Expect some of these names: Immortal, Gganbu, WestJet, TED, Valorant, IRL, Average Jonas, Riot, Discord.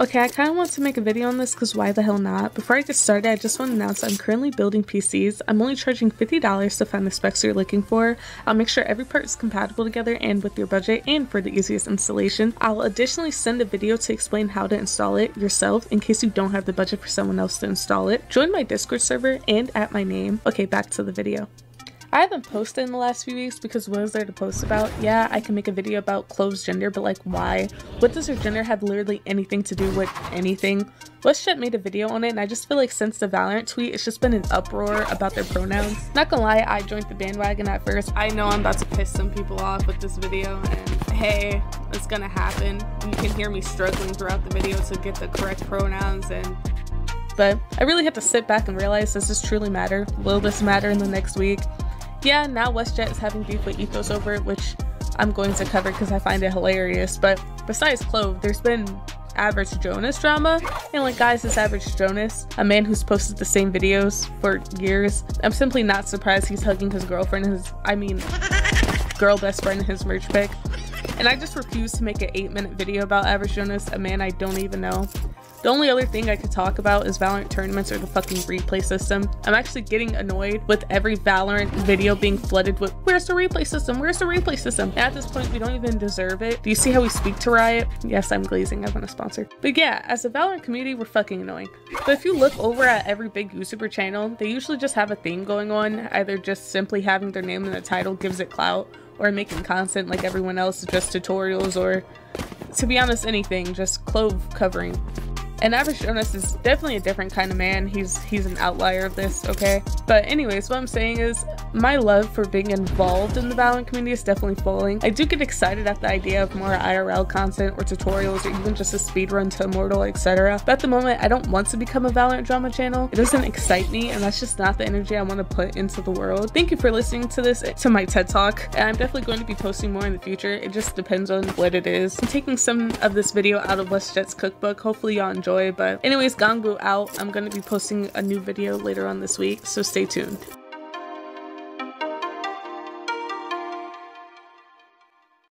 Okay, I kind of want to make a video on this because why the hell not? Before I get started, I just want to announce I'm currently building PCs. I'm only charging $50 to find the specs you're looking for. I'll make sure every part is compatible together and with your budget and for the easiest installation. I'll additionally send a video to explain how to install it yourself in case you don't have the budget for someone else to install it. Join my Discord server and at my name. Okay, back to the video. I haven't posted in the last few weeks because what is there to post about? Yeah, I can make a video about Chloe's gender, but like why? What does her gender have literally anything to do with anything? WestJet made a video on it, and I just feel like since the Valorant tweet, it's just been an uproar about their pronouns. Not gonna lie, I joined the bandwagon at first. I know I'm about to piss some people off with this video, and hey, it's gonna happen. You can hear me struggling throughout the video to get the correct pronouns, and but I really have to sit back and realize, does this truly matter? Will this matter in the next week? Yeah, now WestJet is having beef with Ethos over it, which I'm going to cover because I find it hilarious. But besides Chloe, there's been Average Jonas drama. And like guys, this Average Jonas, a man who's posted the same videos for years, I'm simply not surprised he's hugging his girlfriend, girl best friend in his merch pic. And I just refuse to make an 8-minute video about Average Jonas, a man I don't even know. The only other thing I could talk about is Valorant tournaments or the fucking replay system. I'm actually getting annoyed with every Valorant video being flooded with, where's the replay system? Where's the replay system? And at this point, we don't even deserve it. Do you see how we speak to Riot? Yes, I'm glazing. I want a sponsor. But yeah, as a Valorant community, we're fucking annoying. But if you look over at every big YouTuber channel, they usually just have a theme going on. Either just simply having their name in the title gives it clout, or making content like everyone else, just tutorials, or to be honest, anything, just Clove covering. And Average Jonas is definitely a different kind of man. He's an outlier of this, okay? But anyways, what I'm saying is my love for being involved in the Valorant community is definitely falling. I do get excited at the idea of more IRL content or tutorials or even just a speedrun to Immortal, etc. But at the moment, I don't want to become a Valorant drama channel. It doesn't excite me, and that's just not the energy I want to put into the world. Thank you for listening to this, to my TED Talk. And I'm definitely going to be posting more in the future. It just depends on what it is. I'm taking some of this video out of WestJet's cookbook. Hopefully y'all enjoy. But anyways, Gangbu out. I'm going to be posting a new video later on this week, so stay tuned.